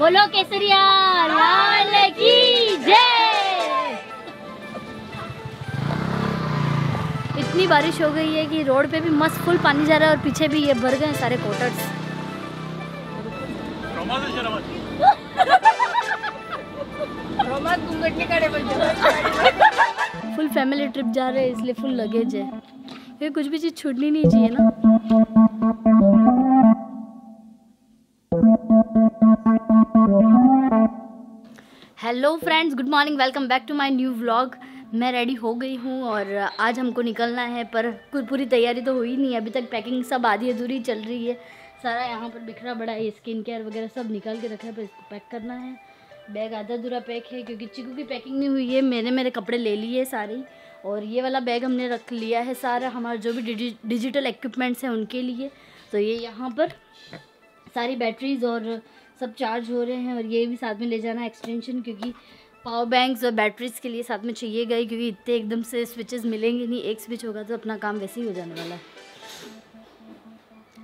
बोलो केसरिया लाल की जय। इतनी बारिश हो गई है कि रोड पे भी मस्त फुल पानी जा रहा है और पीछे भी ये भर गए हैं सारे क्वार्टर्स। फुल फैमिली ट्रिप जा रहे हैं इसलिए फुल लगेज है, फिर कुछ भी चीज़ छूटनी नहीं चाहिए ना। Hello friends, good morning, welcome back to my new vlog. मैं रेडी हो गई हूँ और आज हमको निकलना है, पर पूरी तैयारी तो हुई नहीं है अभी तक। पैकिंग सब आधी अधूरी चल रही है, सारा यहाँ पर बिखरा बड़ा है। स्किन केयर वगैरह सब निकाल के रखा है, पर इसको पैक करना है। बैग आधा अधूरा पैक है क्योंकि चिकू की पैकिंग नहीं हुई है। मैंने मेरे कपड़े ले लिए सारे, और ये वाला बैग हमने रख लिया है सारा। हमारा जो भी डिजिटल इक्विपमेंट्स हैं उनके लिए, तो ये यहाँ पर सारी बैटरीज और सब चार्ज हो रहे हैं। और ये भी साथ में ले जाना एक्सटेंशन, क्योंकि पावर बैंक्स और बैटरीज़ के लिए साथ में चाहिए गए, क्योंकि इतने एकदम से स्विचेस मिलेंगे नहीं। एक स्विच होगा तो अपना काम वैसे ही हो जाने वाला है।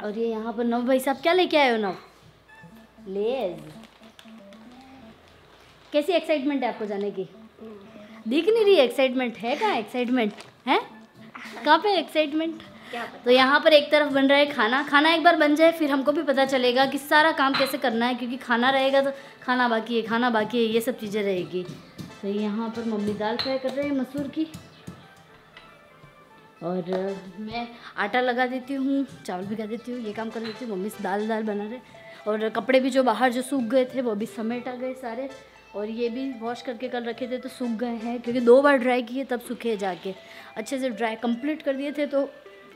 और ये यहाँ पर नव भाई साहब क्या लेके आए हो? नव लेज, कैसी एक्साइटमेंट है आपको जाने की? दिख नहीं रही एक्साइटमेंट है। कहाँ एक्साइटमेंट है? कहाँ पे एक्साइटमेंट? तो यहाँ पर एक तरफ बन रहा है खाना। खाना एक बार बन जाए फिर हमको भी पता चलेगा कि सारा काम कैसे करना है, क्योंकि खाना रहेगा तो खाना बाकी है ये सब चीज़ें रहेगी। तो यहाँ पर मम्मी दाल फ्राई कर रहे हैं मसूर की, और मैं आटा लगा देती हूँ, चावल भिगा देती हूँ, ये काम कर लेती हूँ। मम्मी दाल बना रहे, और कपड़े भी जो बाहर जो सूख गए थे वो भी समेट आ गए सारे, और ये भी वॉश करके कल रखे थे तो सूख गए हैं, क्योंकि दो बार ड्राई किए तब सूखे। जाके अच्छे से ड्राई कंप्लीट कर दिए थे, तो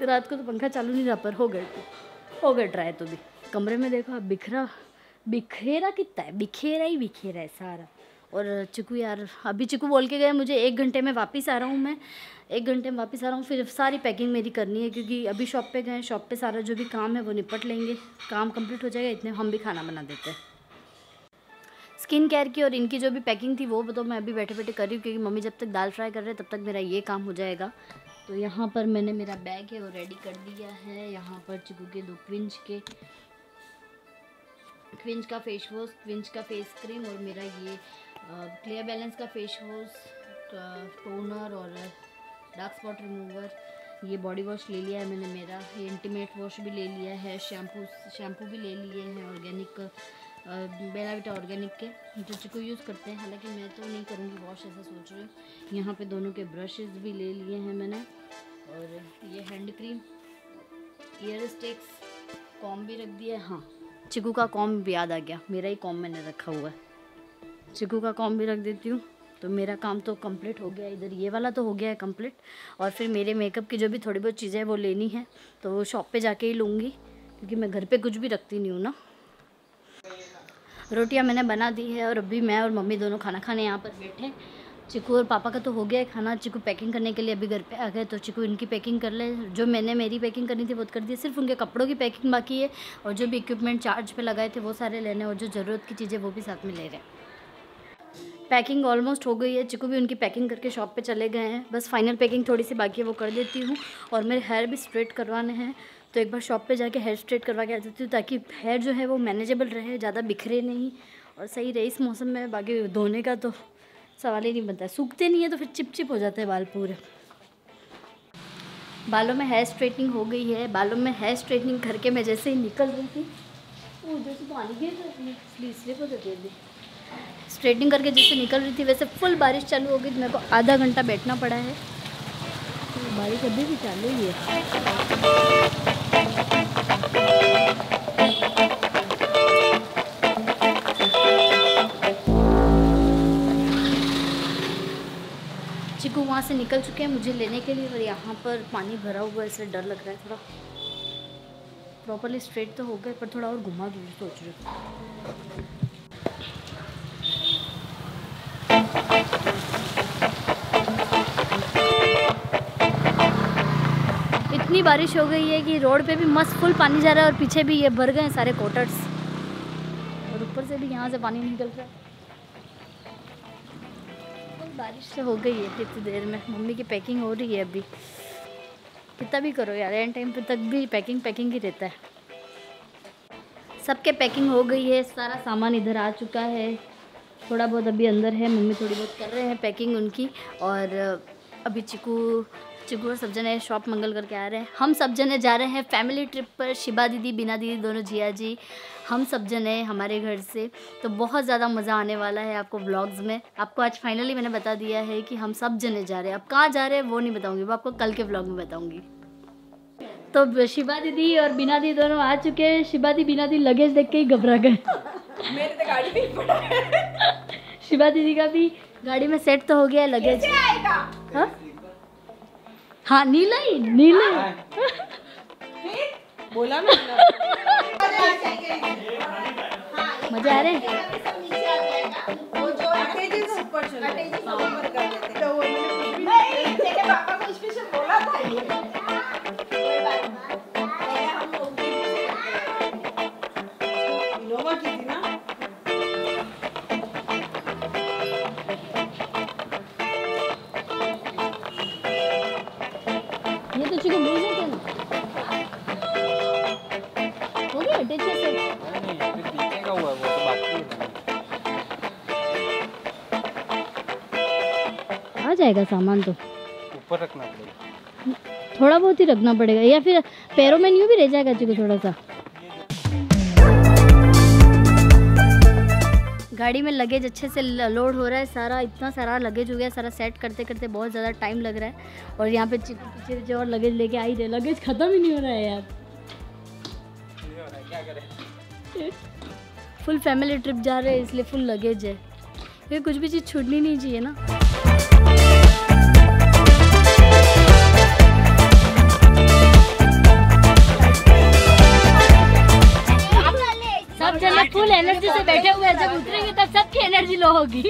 रात को तो पंखा चालू नहीं रहा, पर हो गए ड्राई। तो भी कमरे में देखो आप, बिखेरा कितना है, बिखेरा है सारा। और चिकू यार, अभी चिकू बोल के गए मुझे 1 घंटे में वापस आ रहा हूँ, फिर सारी पैकिंग मेरी करनी है, क्योंकि अभी शॉप पे गए। शॉप पे सारा जो भी काम है वो निपट लेंगे, काम कंप्लीट हो जाएगा। इतने हम भी खाना बना देते हैं। स्किन केयर की और इनकी जो भी पैकिंग थी वो तो मैं अभी बैठे बैठे कर रही हूँ, क्योंकि मम्मी जब तक दाल फ्राई कर रहे हैं तब तक मेरा ये काम हो जाएगा। तो यहाँ पर मैंने मेरा बैग है वो रेडी कर दिया है। यहाँ पर चिकू के दो क्विंच का फेस वॉश, क्विंच का फेस क्रीम, और मेरा ये क्लियर बैलेंस का फेस वॉश, टोनर और डार्क स्पॉट रिमूवर। ये बॉडी वॉश ले लिया है मैंने मेरा, ये इंटीमेट वॉश भी ले लिया है, शैम्पू भी ले लिए हैं ऑर्गेनिक, बेला विटा ऑर्गेनिक के जो चिकू यूज़ करते हैं, हालांकि मैं तो नहीं करूँगी वॉश, ऐसा सोच रही हूँ। यहाँ पे दोनों के ब्रशेस भी ले लिए हैं मैंने, और ये hand cream, ear sticks, comb भी रख दिया है। हाँ, चिकू का कॉम भी याद आ गया, मेरा ही कॉम मैंने रखा हुआ है, चिकू का कॉम भी रख देती हूँ। तो मेरा काम तो कंप्लीट हो गया, इधर ये वाला तो हो गया है कंप्लीट। और फिर मेरे मेकअप की जो भी थोड़ी बहुत चीज़ें वो लेनी है तो वो शॉप पर जाके ही लूँगी, क्योंकि मैं घर पर कुछ भी रखती नहीं हूँ ना। रोटियां मैंने बना दी है, और अभी मैं और मम्मी दोनों खाना खाने यहाँ पर बैठे। चिकू और पापा का तो हो गया है खाना, चिकू पैकिंग करने के लिए अभी घर पे आ गए, तो चिकू इनकी पैकिंग कर ले। जो मैंने मेरी पैकिंग करनी थी वो कर दी, सिर्फ उनके कपड़ों की पैकिंग बाकी है, और जो भी इक्विपमेंट चार्ज पे लगाए थे वो सारे लेने, और जो ज़रूरत की चीज़ें वो भी साथ में ले रहे हैं। पैकिंग ऑलमोस्ट हो गई है, चिकू भी उनकी पैकिंग करके शॉप पे चले गए हैं। बस फाइनल पैकिंग थोड़ी सी बाकी है वो कर देती हूँ, और मेरे हेयर भी स्ट्रेट करवाने हैं, तो एक बार शॉप पे जाके हेयर स्ट्रेट करवा के आ जाती हूँ, ताकि हेयर जो है वो मैनेजेबल रहे, ज़्यादा बिखरे नहीं और सही रहे इस मौसम में। बाकी धोने का तो सवाल ही नहीं बनता, सूखते नहीं है तो फिर चिपचिप हो जाते हैं बाल पूरे। बालों में हेयर स्ट्रेटनिंग हो गई है, बालों में हेयर स्ट्रेटनिंग करके मैं जैसे ही निकल रही थी उधर से पानी गिर रही थी, स्लिप हो जाती है। स्ट्रेटनिंग करके जैसे निकल रही थी वैसे फुल बारिश चालू हो गई, तो मेरे को आधा घंटा बैठना पड़ा है। तो बारिश अभी भी चालू ही है। चिकू वहाँ से निकल चुके हैं मुझे लेने के लिए, और यहाँ पर पानी भरा हुआ है इसलिए डर लग रहा है। थोड़ा प्रॉपरली स्ट्रेट तो हो गए, पर थोड़ा और घुमा दूँ सोच रही हूँ। इतनी बारिश हो गई है कि रोड पे भी मस्त फुल पानी जा रहा है, और पीछे भी ये भर गए हैं सारे क्वार्टर्स, और ऊपर से भी यहाँ से पानी निकल रहा है। बारिश तो हो गई है कितनी देर में। मम्मी की पैकिंग हो रही है अभी, कितना भी करो यार एंड टाइम पे तक भी पैकिंग ही रहता है। सबके पैकिंग हो गई है, सारा सामान इधर आ चुका है। थोड़ा बहुत अभी अंदर है, मम्मी थोड़ी बहुत कर रहे हैं पैकिंग उनकी। और अभी चिकू और सब जने शॉप मंगल करके आ रहे हैं। हम सब जने जा रहे हैं फैमिली ट्रिप पर, शिबा दीदी, बीना दीदी, दोनों जिया जी, हम सब जने हमारे घर से। तो बहुत ज़्यादा मज़ा आने वाला है आपको व्लॉग्स में। आपको आज फाइनली मैंने बता दिया है कि हम सब जने जा रहे हैं। अब कहाँ जा रहे हैं वो नहीं बताऊँगी, वो आपको कल के व्लॉग में बताऊँगी। तो शिबा दीदी और बीना दीदी दोनों आ चुके हैं। शिबा दीदी बीना दीदी लगेज देख के ही घबरा गए। शिबा दीदी का भी गाड़ी में सेट तो हो गया है लगेज। हाँ नीला ही नीला बोला ना। मजा आ रहा है। आ जाएगा सामान तो ऊपर रखना पड़ेगा, थोड़ा बहुत ही रखना पड़ेगा या फिर पैरों में न्यू भी रह जाएगा चिकू थोड़ा सा। गाड़ी में लगेज अच्छे से लोड हो रहा है सारा, इतना सारा लगेज हो गया सारा। सेट करते करते बहुत ज़्यादा टाइम लग रहा है। और यहाँ पे चिकू पीछे पीछे और लगेज लेके आई रहे, लगेज खत्म ही नहीं हो रहा है यार। क्या करें, फुल फैमिली ट्रिप जा रहे हैं इसलिए फुल लगेज है, फिर कुछ भी चीज़ छूटनी नहीं चाहिए ना। सब जने फुल एनर्जी से बैठे हुए हैं, जब उतरेंगे तब सबकी एनर्जी लो होगी।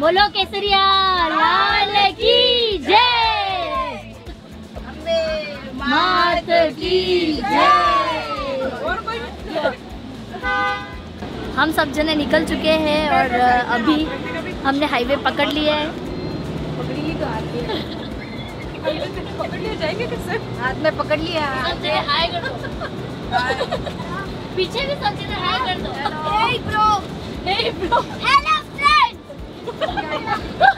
बोलो केसरिया लाल की जय, मात की जय। हम सब जने निकल चुके हैं और अभी हमने हाईवे पकड़ लिया है। हाथ में पकड़ लिया, हाय कर दो पीछे भी सब जने, हाय कर दो। Hey bro, hey bro, hello friends. और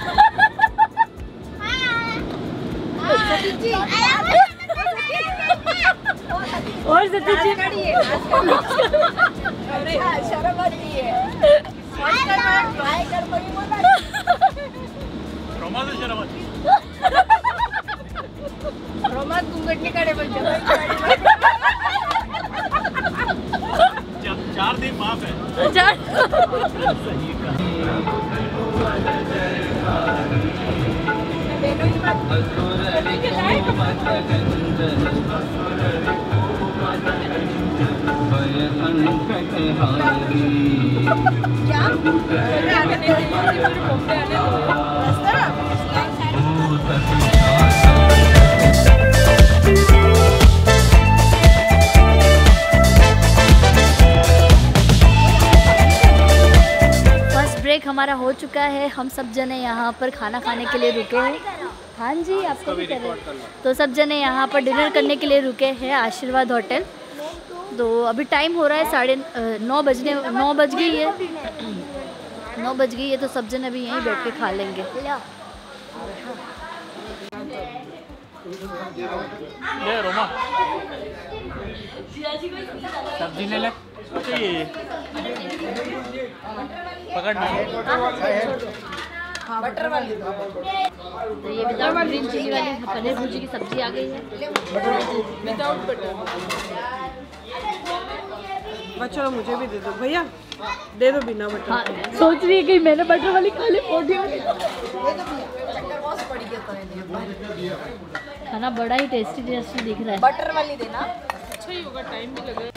सतीश जी है, शर्म आ रही है, हाय कर बड़ी बोला रोमा से शर्म आती है। रोमा घूंघटने काढे बोलते हैं, 4 दिन माफ है, 4 फर्स्ट ब्रेक हमारा हो चुका है। हम सब जने यहाँ पर खाना खाने के लिए रुके हैं। हाँ जी आपको भी करें। तो सब जने यहाँ पर डिनर करने के लिए रुके हैं आशीर्वाद होटल। तो अभी टाइम हो रहा है 9:30 बज गई है। तो सब जन अभी यहीं बैठ के खा लेंगे। ले रोमा सब्जी ले ले, पकड़ बटर वाली। तो ये विदाउट ग्रीन चिली वाली पनीर भुर्जी की सब्जी आ गई है, विदाउट बटर। बच्चों मुझे भी दे दो भैया, दे दो बिना बटर। हाँ, सोच रही है कि मैंने बटर वाली खा ली, पोटियों में खाना बड़ा ही टेस्टी टेस्टी दिख रहा है। बटर वाली देना, अच्छा ही होगा, टाइम भी लगेगा।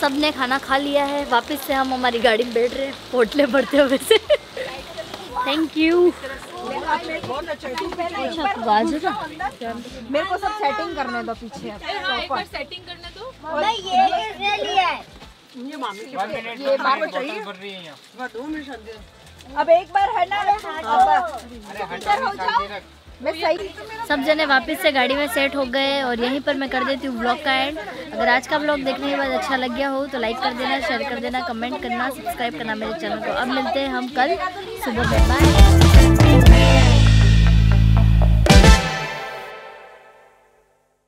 सब ने खाना खा लिया है, वापस से हम हमारी गाड़ी में बैठ रहे हैं पोटले बढ़ते हुए से। Thank you. अच्छा बाजू का मेरे को सब सेटिंग करने दो पीछे, एक बार सेटिंग करने दो। ये लिया है, ये मामी ये बार चाहिए, अब एक बार है ना। अरे हटा, इधर हो जाओ। मैं सही। सब जने वापस से गाड़ी में सेट हो गए और यहीं पर मैं कर देती हूँ ब्लॉग का एंड। अगर आज का ब्लॉग देखने के बाद अच्छा लग गया हो तो लाइक कर देना, शेयर कर देना, कमेंट करना, सब्सक्राइब करना मेरे चैनल को। अब मिलते हैं हम कल सुबह। बाय।